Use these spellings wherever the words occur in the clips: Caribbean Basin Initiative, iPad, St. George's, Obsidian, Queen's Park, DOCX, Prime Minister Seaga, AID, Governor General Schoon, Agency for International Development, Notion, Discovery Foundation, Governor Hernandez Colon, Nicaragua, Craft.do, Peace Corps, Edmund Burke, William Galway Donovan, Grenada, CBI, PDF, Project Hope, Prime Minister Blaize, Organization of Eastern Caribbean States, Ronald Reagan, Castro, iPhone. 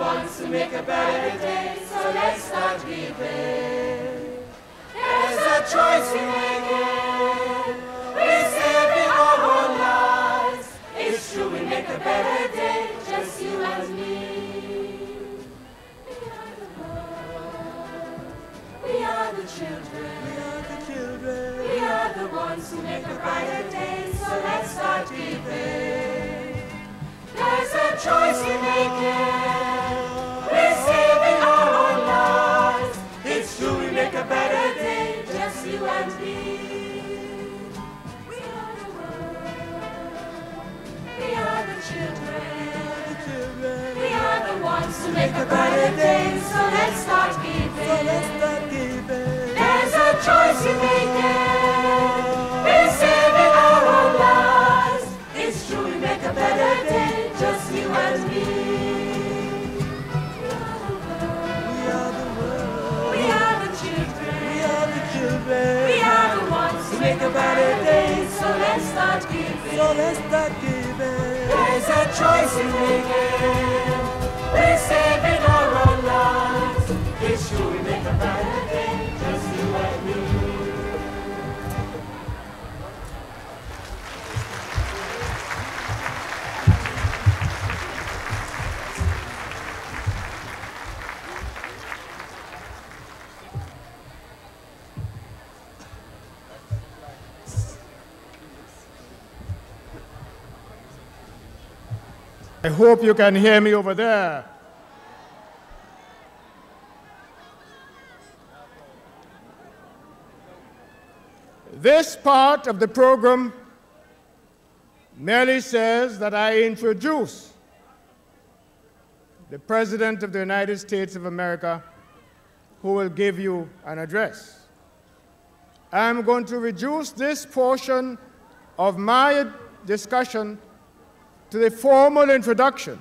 wants to make a better day, so let's not be vain. There's a choice we make it. We're saving our whole lives. It's true we make a better day, just you and me. We are the world. We are the children. We are the children. We are the ones who make a brighter day, so let's not be vain. There's a choice we make it. We're saving our own lives. It's true we make a better day, just you and me. We are the world. We are the children. We are the ones who make a brighter day, so let's start giving. There's a choice we make it. We're saving our own lives. It's true we make a better day, just you and me. We are the ones who make a better day, so let's start giving. So let's start giving. There's a choice in making. We're saving our own lives. It's true we make a better day, just you and me. I hope you can hear me over there. This part of the program merely says that I introduce the President of the United States of America, who will give you an address. I'm going to reduce this portion of my discussion to the formal introduction,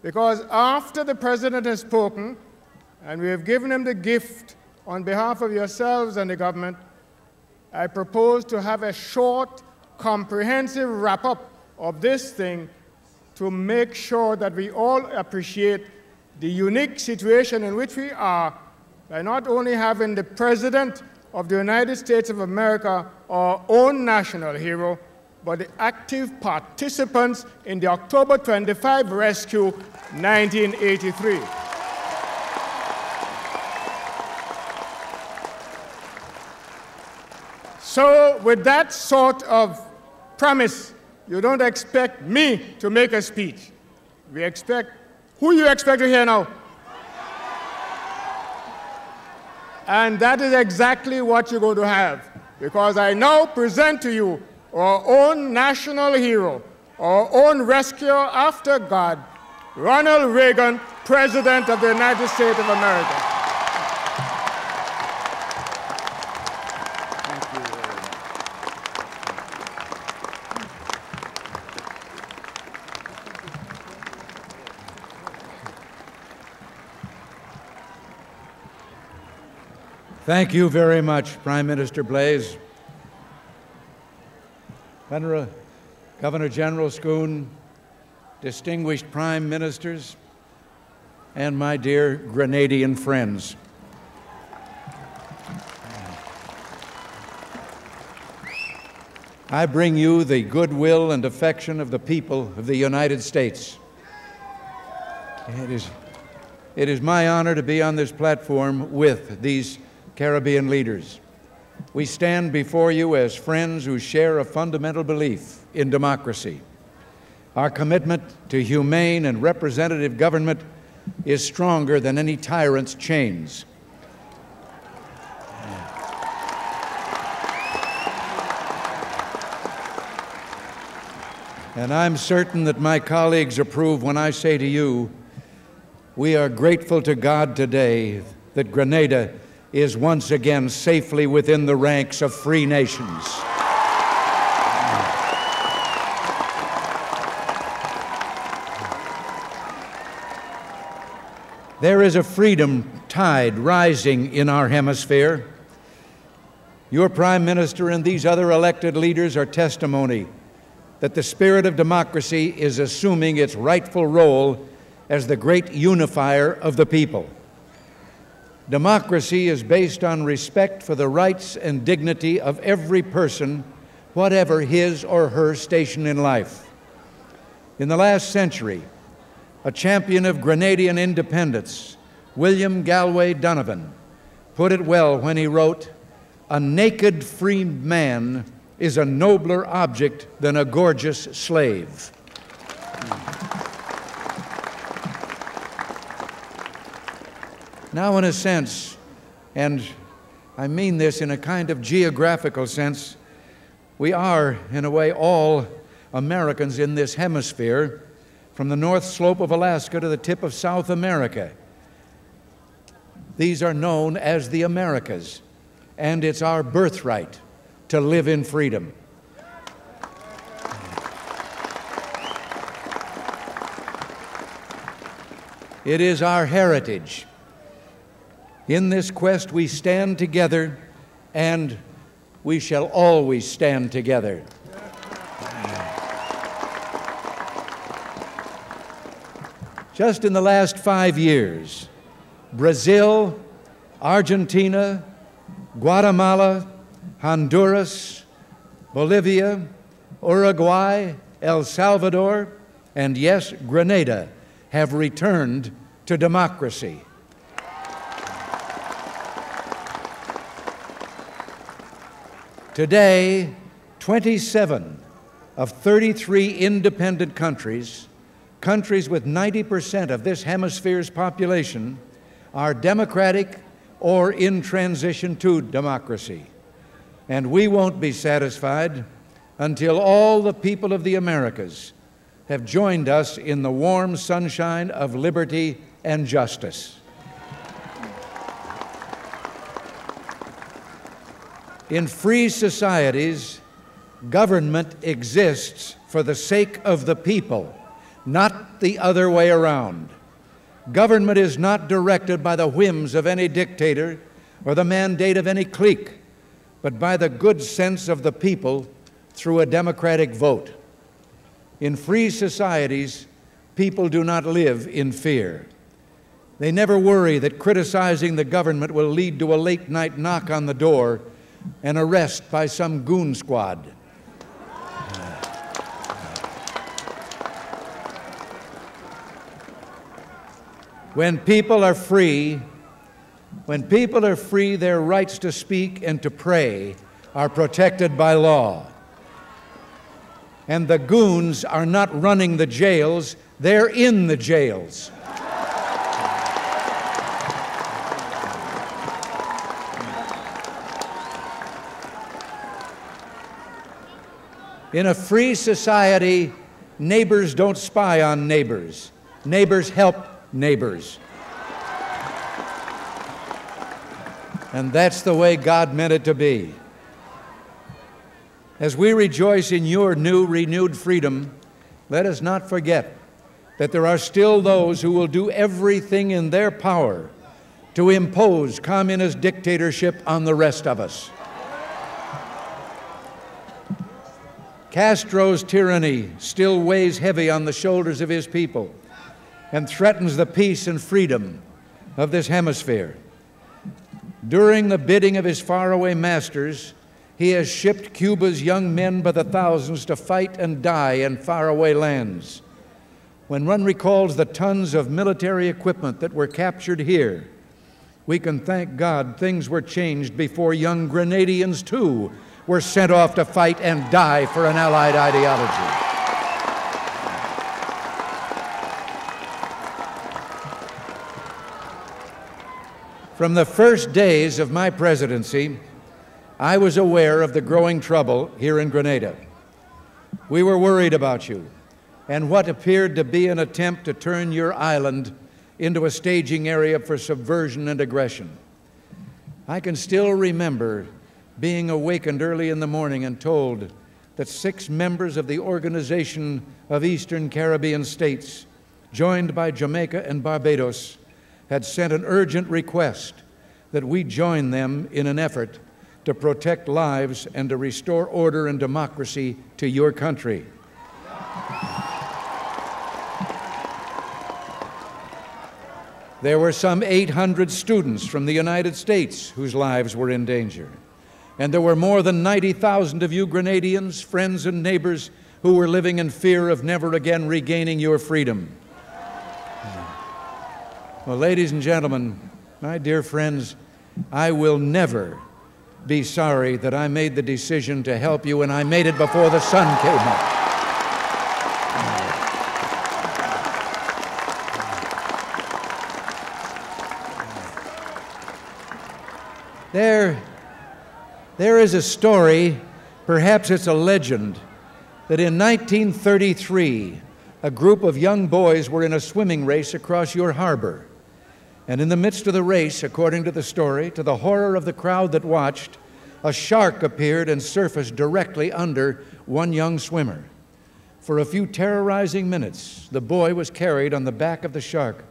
because after the President has spoken, and we have given him the gift on behalf of yourselves and the government, I propose to have a short, comprehensive wrap-up of this thing to make sure that we all appreciate the unique situation in which we are by not only having the President of the United States of America, our own national hero, but the active participants in the October 25 rescue, 1983. So with that sort of premise, you don't expect me to make a speech. We expect, who you expect to hear now? And that is exactly what you're going to have, because I now present to you our own national hero, our own rescuer after God, Ronald Reagan, President of the United States of America. Thank you very much. Thank you very much, Prime Minister Blaize. Governor General Schoon, distinguished prime ministers, and my dear Grenadian friends. I bring you the goodwill and affection of the people of the United States. It is my honor to be on this platform with these Caribbean leaders. We stand before you as friends who share a fundamental belief in democracy. Our commitment to humane and representative government is stronger than any tyrant's chains. And I'm certain that my colleagues approve when I say to you, we are grateful to God today that Grenada is once again safely within the ranks of free nations. There is a freedom tide rising in our hemisphere. Your Prime Minister and these other elected leaders are testimony that the spirit of democracy is assuming its rightful role as the great unifier of the people. Democracy is based on respect for the rights and dignity of every person, whatever his or her station in life. In the last century, a champion of Grenadian independence, William Galway Donovan, put it well when he wrote, "A naked free man is a nobler object than a gorgeous slave." Now, in a sense, and I mean this in a kind of geographical sense, we are, in a way, all Americans in this hemisphere, from the north slope of Alaska to the tip of South America. These are known as the Americas, and it's our birthright to live in freedom. It is our heritage. In this quest, we stand together, and we shall always stand together. Just in the last 5 years, Brazil, Argentina, Guatemala, Honduras, Bolivia, Uruguay, El Salvador, and yes, Grenada have returned to democracy. Today, 27 of 33 independent countries, countries with 90% of this hemisphere's population, are democratic or in transition to democracy. And we won't be satisfied until all the people of the Americas have joined us in the warm sunshine of liberty and justice. In free societies, government exists for the sake of the people, not the other way around. Government is not directed by the whims of any dictator or the mandate of any clique, but by the good sense of the people through a democratic vote. In free societies, people do not live in fear. They never worry that criticizing the government will lead to a late-night knock on the door and arrest by some goon squad. When people are free, their rights to speak and to pray are protected by law. And the goons are not running the jails, they're in the jails. In a free society, neighbors don't spy on neighbors. Neighbors help neighbors. And that's the way God meant it to be. As we rejoice in your new, renewed freedom, let us not forget that there are still those who will do everything in their power to impose communist dictatorship on the rest of us. Castro's tyranny still weighs heavy on the shoulders of his people and threatens the peace and freedom of this hemisphere. During the bidding of his faraway masters, he has shipped Cuba's young men by the thousands to fight and die in faraway lands. When one recalls the tons of military equipment that were captured here, we can thank God things were changed before young Grenadians, too, were sent off to fight and die for an allied ideology. From the first days of my presidency, I was aware of the growing trouble here in Grenada. We were worried about you and what appeared to be an attempt to turn your island into a staging area for subversion and aggression. I can still remember being awakened early in the morning and told that 6 members of the Organization of Eastern Caribbean States, joined by Jamaica and Barbados, had sent an urgent request that we join them in an effort to protect lives and to restore order and democracy to your country. There were some 800 students from the United States whose lives were in danger. And there were more than 90,000 of you Grenadians, friends and neighbors, who were living in fear of never again regaining your freedom. Well, ladies and gentlemen, my dear friends, I will never be sorry that I made the decision to help you, and I made it before the sun came up. There is a story, perhaps it's a legend, that in 1933, a group of young boys were in a swimming race across your harbor. And in the midst of the race, according to the story, to the horror of the crowd that watched, a shark appeared and surfaced directly under one young swimmer. For a few terrorizing minutes, the boy was carried on the back of the shark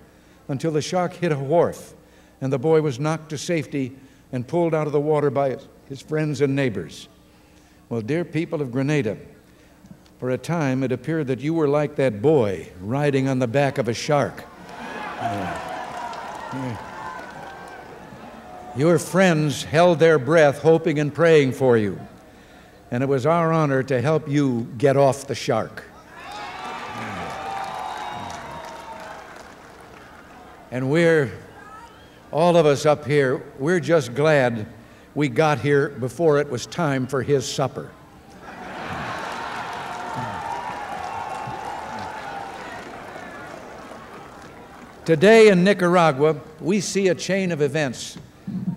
until the shark hit a wharf and the boy was knocked to safety and pulled out of the water by his friends and neighbors. Well, dear people of Grenada, for a time it appeared that you were like that boy riding on the back of a shark. Your friends held their breath, hoping and praying for you. And it was our honor to help you get off the shark. And all of us up here, we're just glad we got here before it was time for his supper. Today in Nicaragua, we see a chain of events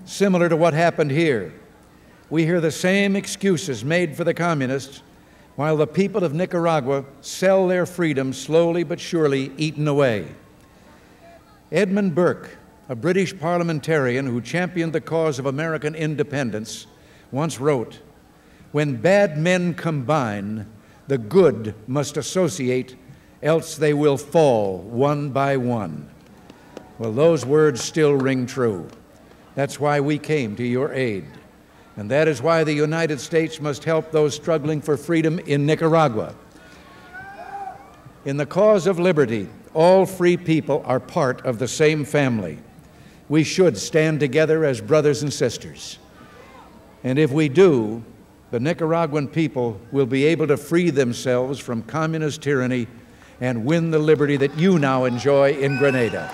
similar to what happened here. We hear the same excuses made for the communists while the people of Nicaragua sell their freedom slowly but surely eaten away. Edmund Burke, a British parliamentarian who championed the cause of American independence, once wrote, "When bad men combine, the good must associate, else they will fall one by one." Well, those words still ring true. That's why we came to your aid. And that is why the United States must help those struggling for freedom in Nicaragua. In the cause of liberty, all free people are part of the same family. We should stand together as brothers and sisters. And if we do, the Nicaraguan people will be able to free themselves from communist tyranny and win the liberty that you now enjoy in Grenada.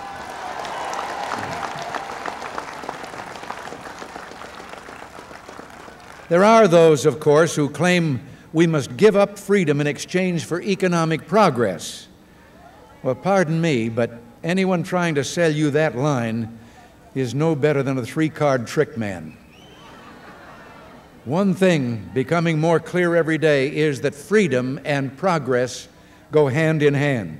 There are those, of course, who claim we must give up freedom in exchange for economic progress. Well, pardon me, but anyone trying to sell you that line is no better than a three-card trick man. One thing becoming more clear every day is that freedom and progress go hand in hand.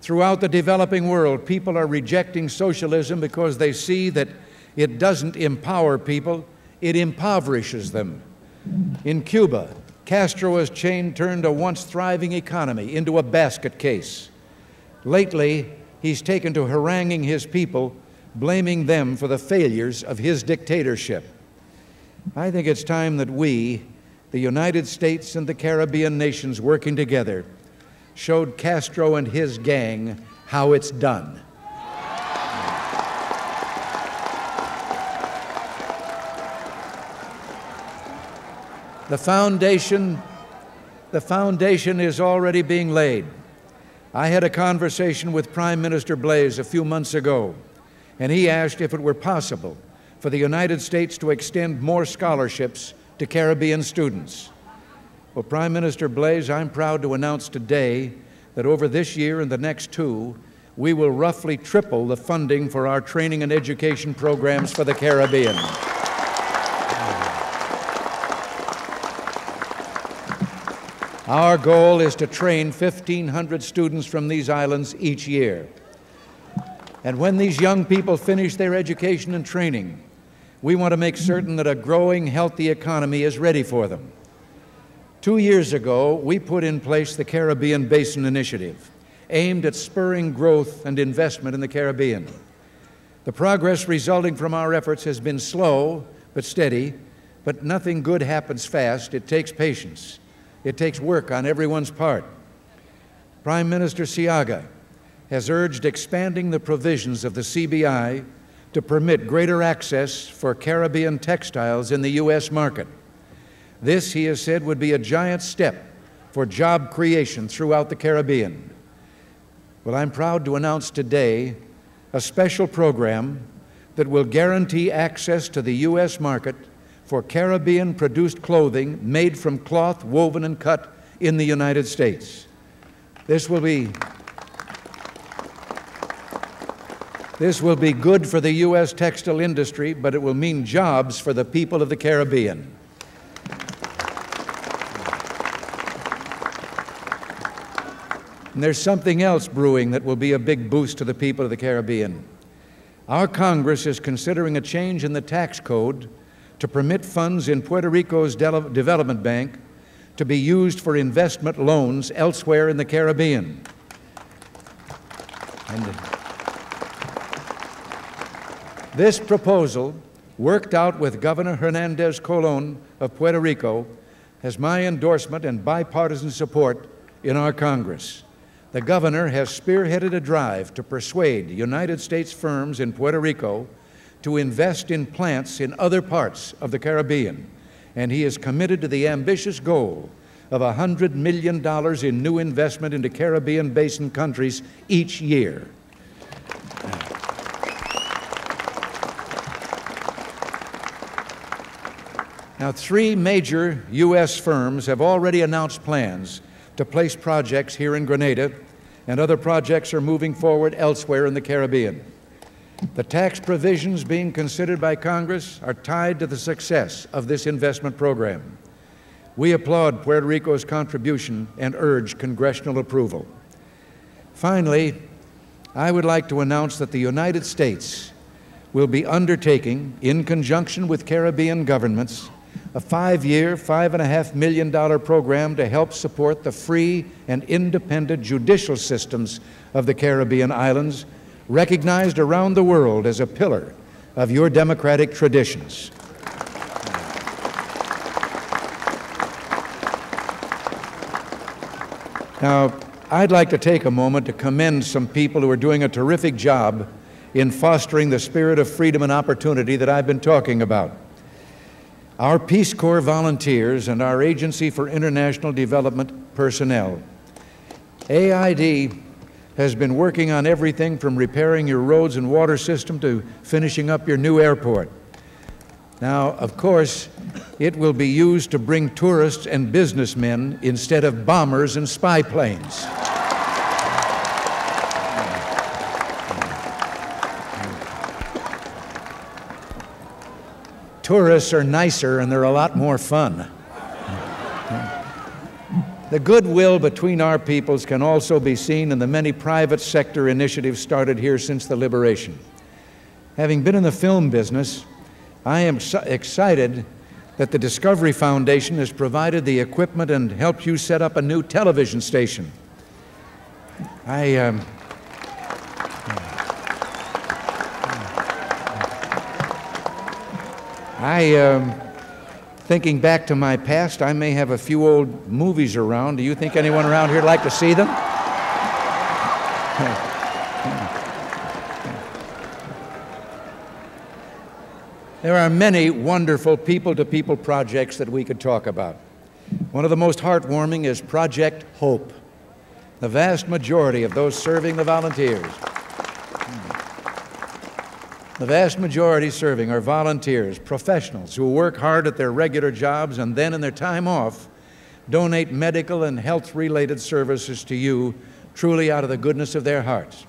Throughout the developing world, people are rejecting socialism because they see that it doesn't empower people, it impoverishes them. In Cuba, Castro's chain turned a once thriving economy into a basket case. Lately, he's taken to haranguing his people, blaming them for the failures of his dictatorship. I think it's time that we, the United States and the Caribbean nations working together, showed Castro and his gang how it's done. The foundation is already being laid. I had a conversation with Prime Minister Blaize a few months ago, and he asked if it were possible for the United States to extend more scholarships to Caribbean students. Well, Prime Minister Blaize, I'm proud to announce today that over this year and the next two, we will roughly triple the funding for our training and education programs for the Caribbean. Our goal is to train 1,500 students from these islands each year. And when these young people finish their education and training, we want to make certain that a growing, healthy economy is ready for them. 2 years ago, we put in place the Caribbean Basin Initiative, aimed at spurring growth and investment in the Caribbean. The progress resulting from our efforts has been slow but steady, but nothing good happens fast. It takes patience. It takes work on everyone's part. Prime Minister Seaga has urged expanding the provisions of the CBI to permit greater access for Caribbean textiles in the U.S. market. This, he has said, would be a giant step for job creation throughout the Caribbean. Well, I'm proud to announce today a special program that will guarantee access to the U.S. market for Caribbean-produced clothing made from cloth woven and cut in the United States. This will be good for the U.S. textile industry, but it will mean jobs for the people of the Caribbean. And there's something else brewing that will be a big boost to the people of the Caribbean. Our Congress is considering a change in the tax code to permit funds in Puerto Rico's Development Bank to be used for investment loans elsewhere in the Caribbean. This proposal, worked out with Governor Hernandez Colon of Puerto Rico, has my endorsement and bipartisan support in our Congress. The governor has spearheaded a drive to persuade United States firms in Puerto Rico to invest in plants in other parts of the Caribbean, and he is committed to the ambitious goal of $100 million in new investment into Caribbean Basin countries each year. Now, three major U.S. firms have already announced plans to place projects here in Grenada, and other projects are moving forward elsewhere in the Caribbean. The tax provisions being considered by Congress are tied to the success of this investment program. We applaud Puerto Rico's contribution and urge congressional approval. Finally, I would like to announce that the United States will be undertaking, in conjunction with Caribbean governments, a five-year, $5.5 million program to help support the free and independent judicial systems of the Caribbean islands, recognized around the world as a pillar of your democratic traditions. Now, I'd like to take a moment to commend some people who are doing a terrific job in fostering the spirit of freedom and opportunity that I've been talking about. Our Peace Corps volunteers and our Agency for International Development personnel. AID has been working on everything from repairing your roads and water system to finishing up your new airport. Now, of course, it will be used to bring tourists and businessmen instead of bombers and spy planes. Tourists are nicer and they're a lot more fun. The goodwill between our peoples can also be seen in the many private sector initiatives started here since the liberation. Having been in the film business, I am excited that the Discovery Foundation has provided the equipment and helped you set up a new television station. Thinking back to my past, I may have a few old movies around. Do you think anyone around here would like to see them? There are many wonderful people-to-people projects that we could talk about. One of the most heartwarming is Project Hope. The vast majority of those serving the volunteers. The vast majority serving are volunteers, professionals who work hard at their regular jobs and then in their time off donate medical and health-related services to you truly out of the goodness of their hearts.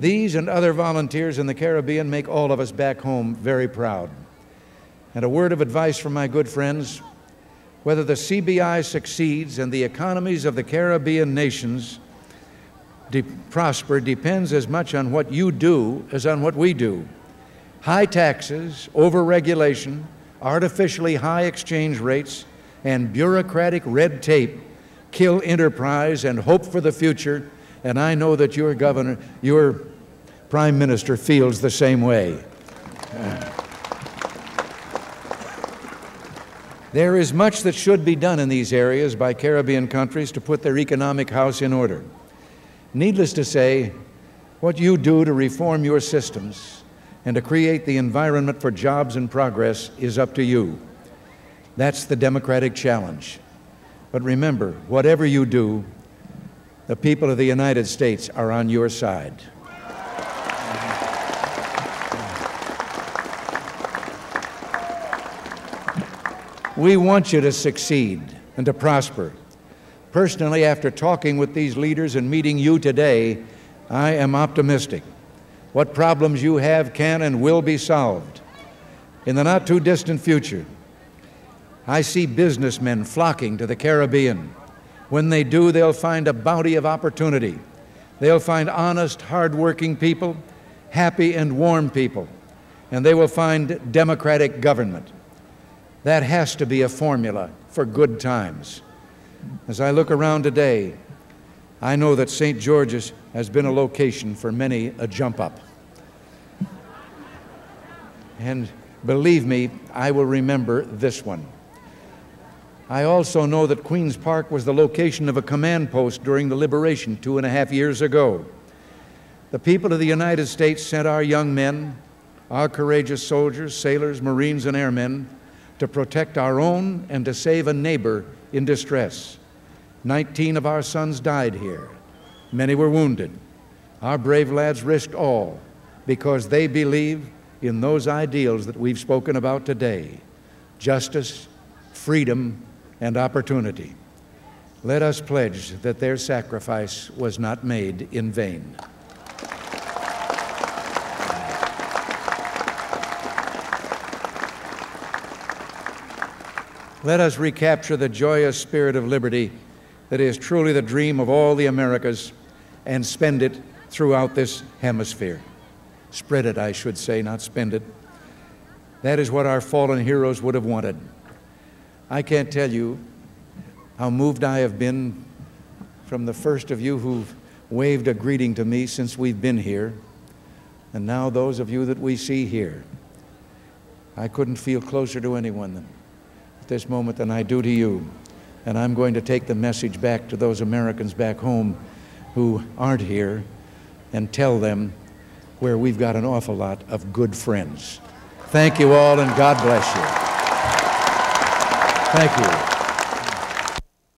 These and other volunteers in the Caribbean make all of us back home very proud. And a word of advice from my good friends, whether the CBI succeeds and the economies of the Caribbean nations prosper depends as much on what you do as on what we do. High taxes, over-regulation, artificially high exchange rates, and bureaucratic red tape kill enterprise and hope for the future, and I know that your Prime Minister feels the same way. There is much that should be done in these areas by Caribbean countries to put their economic house in order. Needless to say, what you do to reform your systems and to create the environment for jobs and progress is up to you. That's the democratic challenge. But remember, whatever you do, the people of the United States are on your side. We want you to succeed and to prosper. Personally, after talking with these leaders and meeting you today, I am optimistic. What problems you have can and will be solved. In the not too distant future, I see businessmen flocking to the Caribbean. When they do, they'll find a bounty of opportunity. They'll find honest, hardworking people, happy and warm people, and they will find democratic government. That has to be a formula for good times. As I look around today, I know that St. George's has been a location for many a jump up. And believe me, I will remember this one. I also know that Queen's Park was the location of a command post during the liberation 2.5 years ago. The people of the United States sent our young men, our courageous soldiers, sailors, Marines, and airmen to protect our own and to save a neighbor in distress. 19 of our sons died here. Many were wounded. Our brave lads risked all because they believe in those ideals that we've spoken about today: justice, freedom, and opportunity. Let us pledge that their sacrifice was not made in vain. Let us recapture the joyous spirit of liberty that is truly the dream of all the Americas and spend it throughout this hemisphere. Spread it, I should say, not spend it. That is what our fallen heroes would have wanted. I can't tell you how moved I have been from the first of you who've waved a greeting to me since we've been here, and now those of you that we see here. I couldn't feel closer to anyone at this moment than I do to you, and I'm going to take the message back to those Americans back home who aren't here and tell them where we've got an awful lot of good friends. Thank you all, and God bless you. Thank you.